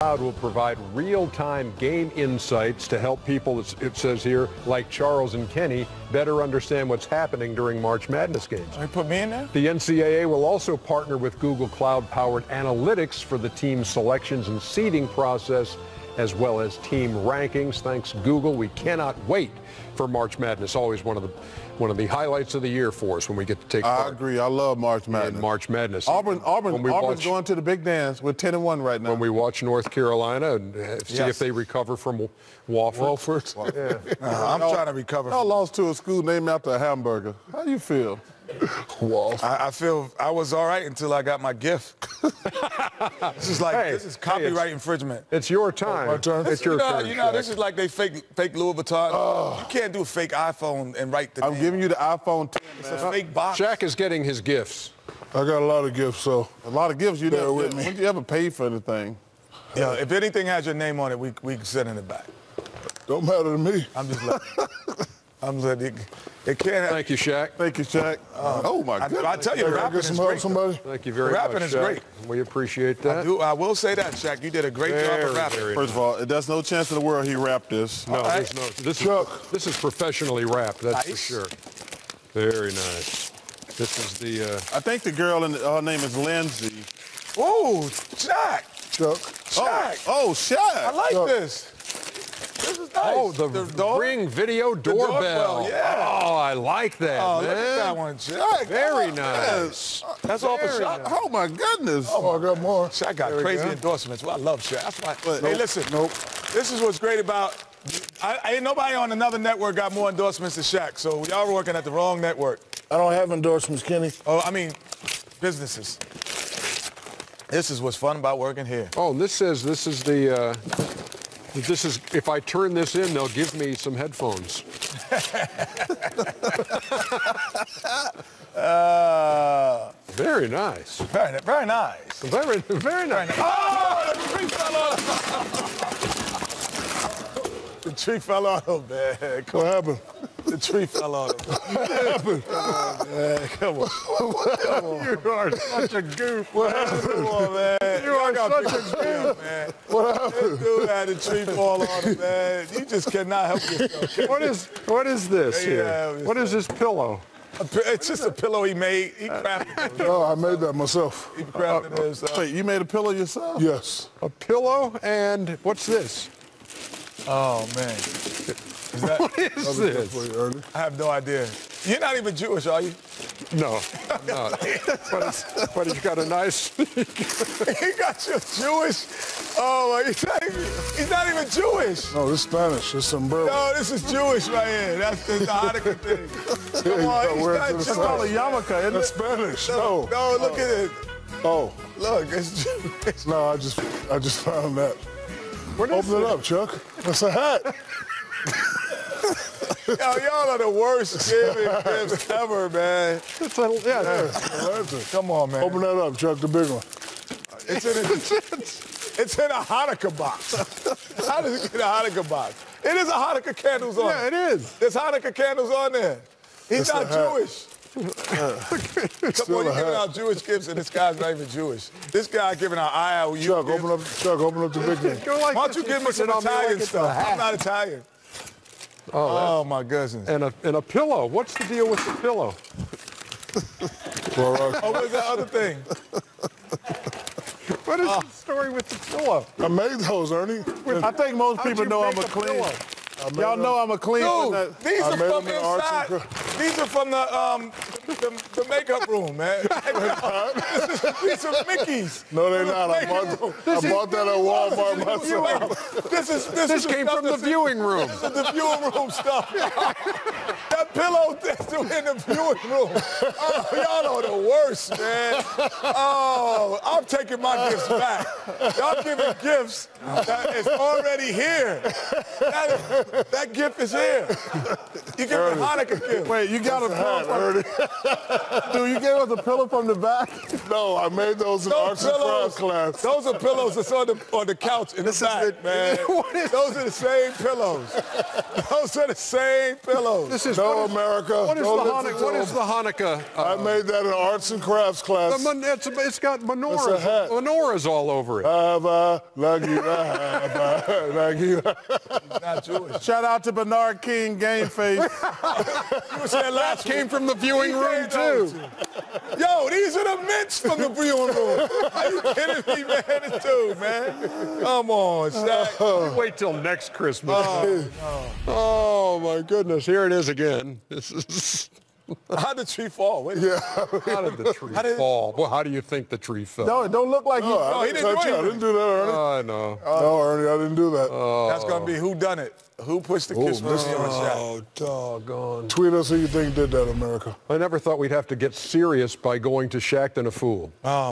Cloud will provide real-time game insights to help people, it says here, like Charles and Kenny, better understand what's happening during March Madness games. You put me in there? The NCAA will also partner with Google Cloud-powered analytics for the team selections and seeding process, as well as team rankings. Thanks, Google. We cannot wait for March Madness. Always one of the highlights of the year for us when we get to take part. I agree. I love March Madness. And March Madness. Auburn's going to the big dance. We're 10-1 right now. When we watch North Carolina and see if they recover from Wofford. Yeah. I'm trying to recover. I lost to a school named after a hamburger. How do you feel? I feel I was all right until I got my gift. This is like, this is copyright infringement. It's your time. My turn. It's your turn. You know, this is like they fake Louis Vuitton. You can't do a fake iPhone and write the name. I'm giving you the iPhone 10. It's a fake box. Shaq is getting his gifts. I got a lot of gifts, so. A lot of gifts, you there with me. When you ever paid for anything? Yeah, if anything has your name on it, we sending it back. Don't matter to me. I'm just laughing. It can't. Thank you, Shaq. Thank you, Shaq. Oh my goodness! I tell you, rapping is great. Thank you very much. Rapping is great. We appreciate that. I will say that, Shaq, you did a great job of rapping. First of all, there's no chance in the world he rapped this. No, there's no. This is professionally rapped. That's for sure. Very nice. This is the. I think the girl in her name is Lindsay. Oh, Shaq. Shaq. Oh, Shaq. I like this. This is nice. Oh, the Ring video doorbell. Oh, I like that, man. Look at that one, Shaq. Very nice. That's all for Shaq. Nice. Oh, my goodness. Oh, I got more. Shaq got crazy endorsements. Well, I love Shaq. That's why. Hey, listen. This is what's great about... ain't nobody on another network got more endorsements than Shaq, so y'all were working at the wrong network. I don't have endorsements, Kenny. Oh, I mean, businesses. This is what's fun about working here. Oh, this says this is the... if I turn this in, they'll give me some headphones. Very nice. Very nice. Very nice. Oh, the tree fell off. The tree fell off, oh, man. What happened? The tree fell off. What happened? Come on. Come on. You are such a goof. What happened? Come on, man. You are such a goof, man. What happened? This dude had a tree fall on him, man. You just cannot help yourself. What is this here? What is this pillow? It's just a pillow he made. He crafted it. No, I made that myself. He crafted it himself. Wait, you made a pillow yourself? Yes. A pillow and what's this? Oh, man. What is this? I have no idea. You're not even Jewish, are you? No, I'm not. but he's got a nice... He got you Jewish... Oh, he's not even Jewish. No, this is Spanish. This is umbrella. No, this is Jewish right here. That's the Hanukkah thing. Come on, he's not Jewish. Yarmulke, isn't it? Spanish. No, no, look at it. Oh. Look, it's Jewish. No, I just found that. Open it up, Chuck. That's a hat. Yo, y'all are the worst giving gifts ever, man. It's a, come on, man. Open that up, Chuck, the big one. It's in a Hanukkah box. How does it get a Hanukkah box? It is a Hanukkah candles on it. Yeah, it is. There's Hanukkah candles on there. He's not Jewish. Come on, you're giving out Jewish gifts, and this guy's not even Jewish. This guy giving out IOU Chuck, gifts. Open up the big thing. Why don't you give me some Italian stuff? I'm not Italian. Oh, my goodness. And a pillow. What's the deal with the pillow? Oh, what's that other thing? What is the story with the pillow? I made those, Ernie. I think most people know I'm a clean. Y'all know I'm a clean. Dude, these are from inside. These are from the makeup room, man. These are Mickey's. No, they're not. I bought that at Walmart myself. This came from the viewing room. This is the viewing room stuff. That pillow that's in the viewing room. Oh, y'all are the worst, man. Oh, I'm taking my gifts back. Y'all giving gifts that is already here. That gift is here. You give a Hanukkah gift. Wait, you got a hat, Ernie. Dude, you gave us a pillow from the back? No, I made those in arts and crafts class. Those are pillows that's on the couch in the back, man. Those are the same pillows. Those are the same pillows. This is no America. What is the Hanukkah? I made that in arts and crafts class. It's got menorahs. Menorahs all over it. Not Jewish. Shout out to Bernard King, Game Face. That came from the viewing room too. Yo, these are the mints from the viewing room. Are you kidding me, man? It's dude, man. Come on, Shaq. Wait till next Christmas. Oh my goodness, here it is again. This is. How did the tree fall? Wait. Yeah. How did the tree fall? Well, how do you think the tree fell? No, it don't look like he didn't do it. I didn't do that, Ernie. Oh, no. No, Ernie, I didn't do that. That's going to be who done it. Who pushed the kiss on Shaq? Oh, doggone. Tweet us who you think did that, America. I never thought we'd have to get serious by going to Shaq than a fool. Oh.